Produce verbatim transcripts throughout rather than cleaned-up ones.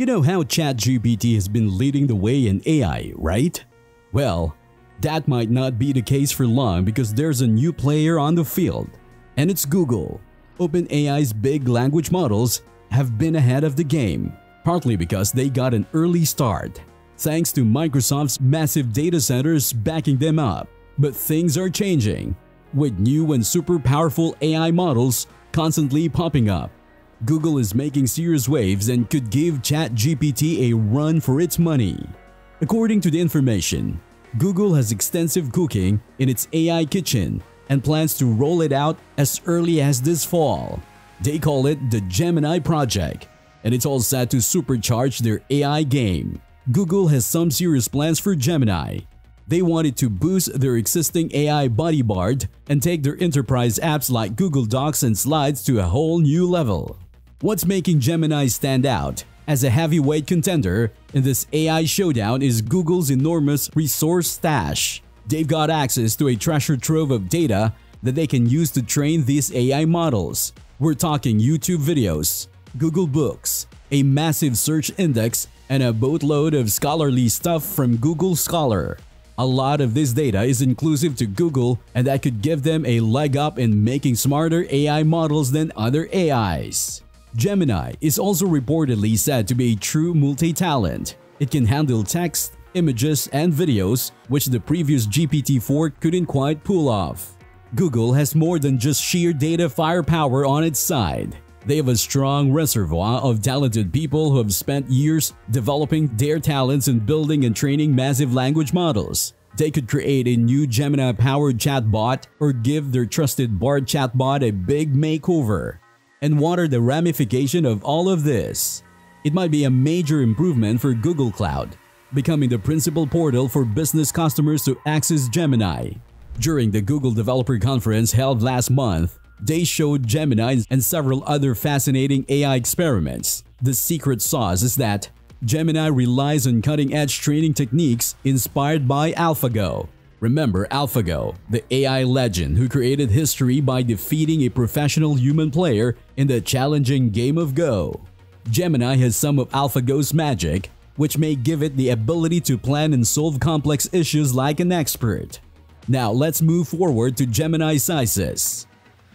You know how ChatGPT has been leading the way in A I, right? Well, that might not be the case for long because there's a new player on the field, and it's Google. OpenAI's big language models have been ahead of the game, partly because they got an early start, thanks to Microsoft's massive data centers backing them up. But things are changing, with new and super powerful A I models constantly popping up. Google is making serious waves and could give ChatGPT a run for its money. According to the information, Google has extensive cooking in its A I kitchen and plans to roll it out as early as this fall. They call it the Gemini Project, and it's all set to supercharge their A I game. Google has some serious plans for Gemini. They wanted to boost their existing A I buddy Bard and take their enterprise apps like Google Docs and Slides to a whole new level. What's making Gemini stand out as a heavyweight contender in this A I showdown is Google's enormous resource stash. They've got access to a treasure trove of data that they can use to train these A I models. We're talking YouTube videos, Google Books, a massive search index, and a boatload of scholarly stuff from Google Scholar. A lot of this data is inclusive to Google, and that could give them a leg up in making smarter A I models than other A Is. Gemini is also reportedly said to be a true multi-talent. It can handle text, images, and videos, which the previous G P T four couldn't quite pull off. Google has more than just sheer data firepower on its side. They have a strong reservoir of talented people who have spent years developing their talents and building and training massive language models. They could create a new Gemini-powered chatbot or give their trusted Bard chatbot a big makeover. And what are the ramifications of all of this? It might be a major improvement for Google Cloud, becoming the principal portal for business customers to access Gemini. During the Google Developer Conference held last month, they showed Gemini and several other fascinating A I experiments. The secret sauce is that Gemini relies on cutting-edge training techniques inspired by AlphaGo. Remember AlphaGo, the A I legend who created history by defeating a professional human player in the challenging game of Go. Gemini has some of AlphaGo's magic, which may give it the ability to plan and solve complex issues like an expert. Now let's move forward to Gemini sizes.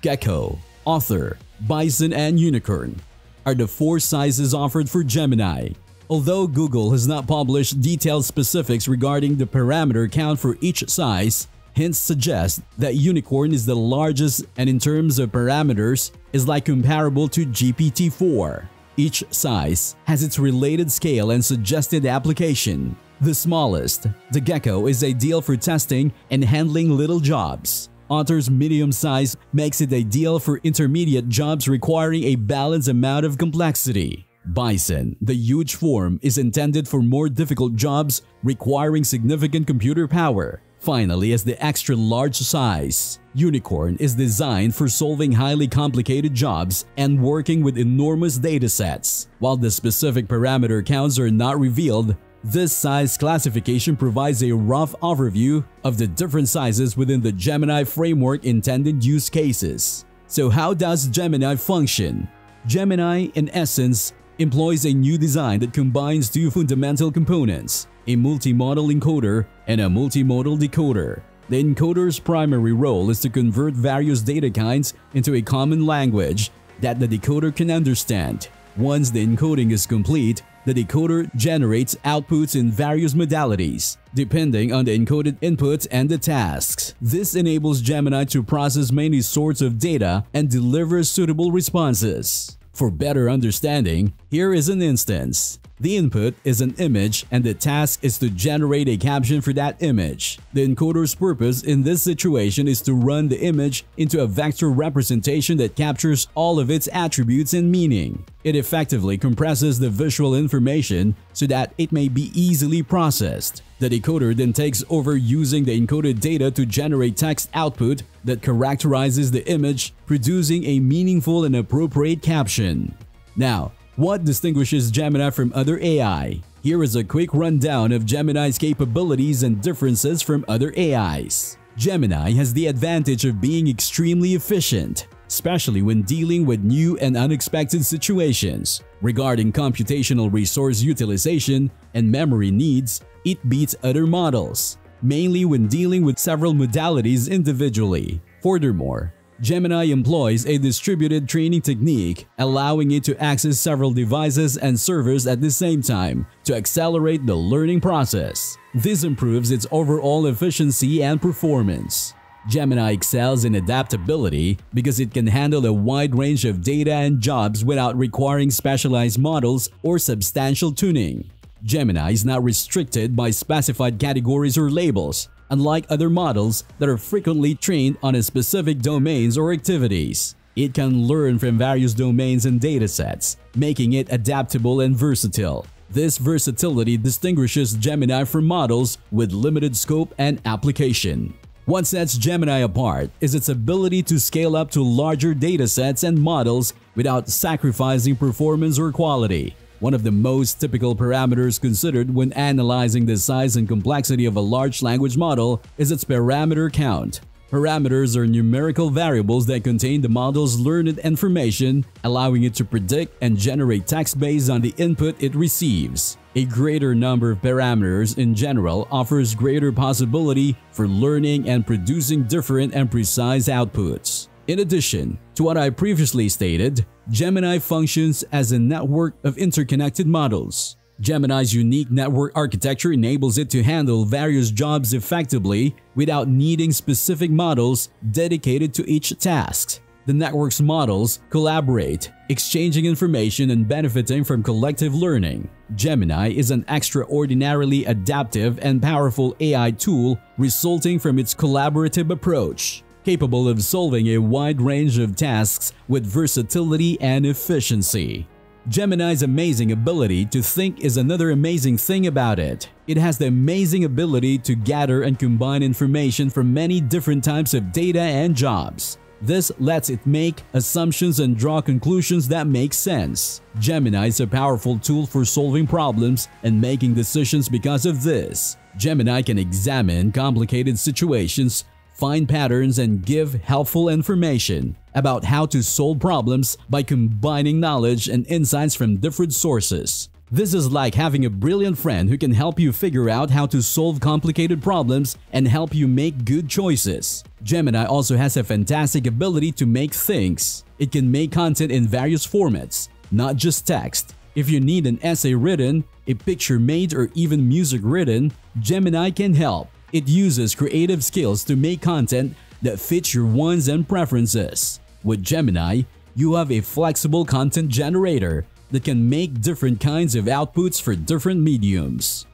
Gecko, Otter, Bison, and Unicorn are the four sizes offered for Gemini. Although Google has not published detailed specifics regarding the parameter count for each size, hints suggest that Unicorn is the largest and in terms of parameters is like comparable to G P T four. Each size has its related scale and suggested application. The smallest, the Gecko, is ideal for testing and handling little jobs. Otter's medium size makes it ideal for intermediate jobs requiring a balanced amount of complexity. Bison, the huge form, is intended for more difficult jobs requiring significant computer power. Finally, as the extra large size, Unicorn is designed for solving highly complicated jobs and working with enormous datasets. While the specific parameter counts are not revealed, this size classification provides a rough overview of the different sizes within the Gemini framework intended use cases. So how does Gemini function? Gemini, in essence, employs a new design that combines two fundamental components, a multimodal encoder and a multimodal decoder. The encoder's primary role is to convert various data kinds into a common language that the decoder can understand. Once the encoding is complete, the decoder generates outputs in various modalities, depending on the encoded inputs and the tasks. This enables Gemini to process many sorts of data and deliver suitable responses. For better understanding, here is an instance. The input is an image and the task is to generate a caption for that image. The encoder's purpose in this situation is to run the image into a vector representation that captures all of its attributes and meaning. It effectively compresses the visual information so that it may be easily processed. The decoder then takes over using the encoded data to generate text output that characterizes the image, producing a meaningful and appropriate caption. Now, what distinguishes Gemini from other A I? Here is a quick rundown of Gemini's capabilities and differences from other A Is. Gemini has the advantage of being extremely efficient. especially when dealing with new and unexpected situations. Regarding computational resource utilization and memory needs, it beats other models, mainly when dealing with several modalities individually. Furthermore, Gemini employs a distributed training technique, allowing it to access several devices and servers at the same time to accelerate the learning process. This improves its overall efficiency and performance. Gemini excels in adaptability because it can handle a wide range of data and jobs without requiring specialized models or substantial tuning. Gemini is not restricted by specified categories or labels, unlike other models that are frequently trained on specific domains or activities. It can learn from various domains and datasets, making it adaptable and versatile. This versatility distinguishes Gemini from models with limited scope and application. What sets Gemini apart is its ability to scale up to larger datasets and models without sacrificing performance or quality. One of the most typical parameters considered when analyzing the size and complexity of a large language model is its parameter count. Parameters are numerical variables that contain the model's learned information, allowing it to predict and generate text based on the input it receives. A greater number of parameters in general offers greater possibility for learning and producing different and precise outputs. In addition to what I previously stated, Gemini functions as a network of interconnected models. Gemini's unique network architecture enables it to handle various jobs effectively without needing specific models dedicated to each task. The network's models collaborate, exchanging information and benefiting from collective learning. Gemini is an extraordinarily adaptive and powerful A I tool resulting from its collaborative approach, capable of solving a wide range of tasks with versatility and efficiency. Gemini's amazing ability to think is another amazing thing about it. It has the amazing ability to gather and combine information from many different types of data and jobs. This lets it make assumptions and draw conclusions that make sense. Gemini is a powerful tool for solving problems and making decisions because of this. Gemini can examine complicated situations, find patterns, and give helpful information about how to solve problems by combining knowledge and insights from different sources. This is like having a brilliant friend who can help you figure out how to solve complicated problems and help you make good choices. Gemini also has a fantastic ability to make things. It can make content in various formats, not just text. If you need an essay written, a picture made, or even music written, Gemini can help. It uses creative skills to make content that fits your wants and preferences. With Gemini, you have a flexible content generator that can make different kinds of outputs for different mediums.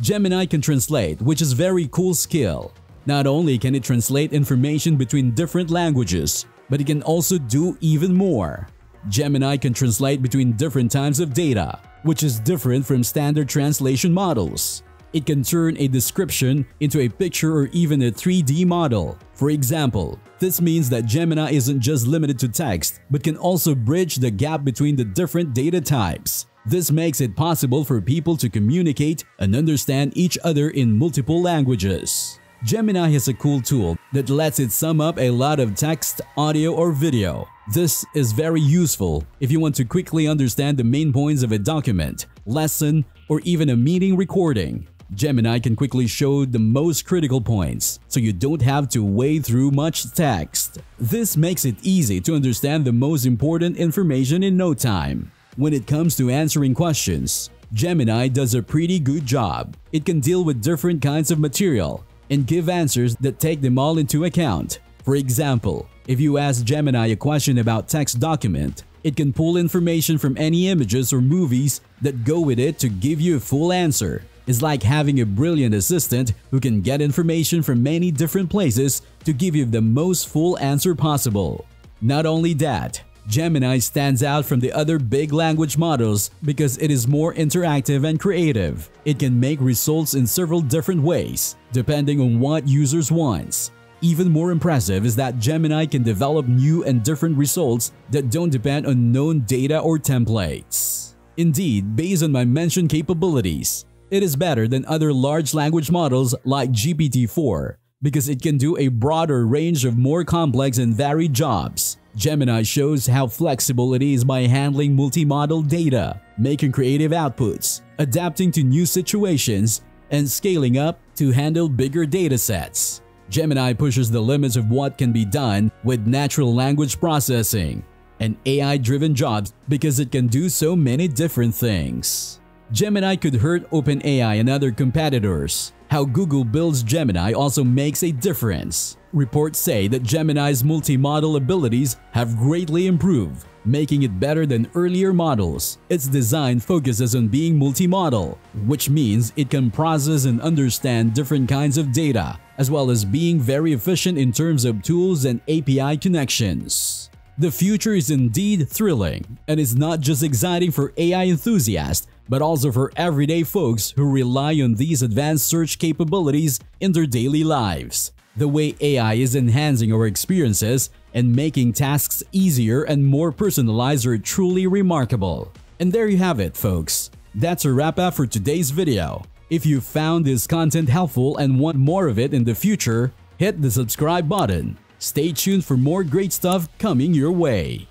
Gemini can translate, which is a very cool skill. Not only can it translate information between different languages, but it can also do even more. Gemini can translate between different types of data, which is different from standard translation models. It can turn a description into a picture or even a three D model. For example, this means that Gemini isn't just limited to text, but can also bridge the gap between the different data types. This makes it possible for people to communicate and understand each other in multiple languages. Gemini has a cool tool that lets it sum up a lot of text, audio, or video. This is very useful if you want to quickly understand the main points of a document, lesson, or even a meeting recording. Gemini can quickly show the most critical points, so you don't have to wade through much text. This makes it easy to understand the most important information in no time. When it comes to answering questions, Gemini does a pretty good job. It can deal with different kinds of material and give answers that take them all into account. For example, if you ask Gemini a question about text document, it can pull information from any images or movies that go with it to give you a full answer. It's like having a brilliant assistant who can get information from many different places to give you the most full answer possible. Not only that, Gemini stands out from the other big language models because it is more interactive and creative. It can make results in several different ways, depending on what users want. Even more impressive is that Gemini can develop new and different results that don't depend on known data or templates. Indeed, based on my mentioned capabilities, it is better than other large language models like G P T four, because it can do a broader range of more complex and varied jobs. Gemini shows how flexible it is by handling multimodal data, making creative outputs, adapting to new situations, and scaling up to handle bigger datasets. Gemini pushes the limits of what can be done with natural language processing and A I-driven jobs because it can do so many different things. Gemini could hurt OpenAI and other competitors. How Google builds Gemini also makes a difference. Reports say that Gemini's multimodal abilities have greatly improved, making it better than earlier models. Its design focuses on being multimodal, which means it can process and understand different kinds of data, as well as being very efficient in terms of tools and A P I connections. The future is indeed thrilling, and it's not just exciting for A I enthusiasts, but also for everyday folks who rely on these advanced search capabilities in their daily lives. The way A I is enhancing our experiences and making tasks easier and more personalized are truly remarkable. And there you have it, folks. That's a wrap up for today's video. If you found this content helpful and want more of it in the future, hit the subscribe button. Stay tuned for more great stuff coming your way.